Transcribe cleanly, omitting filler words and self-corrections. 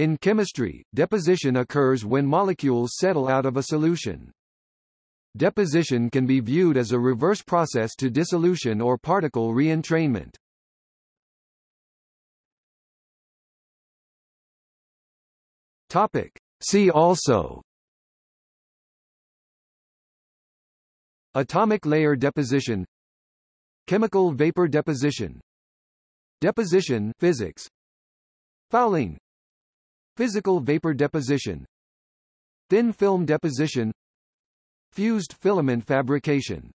In chemistry, deposition occurs when molecules settle out of a solution. Deposition can be viewed as a reverse process to dissolution or particle re-entrainment. See also: atomic layer deposition, chemical vapor deposition, deposition physics, fouling, physical vapor deposition, thin film deposition, fused filament fabrication.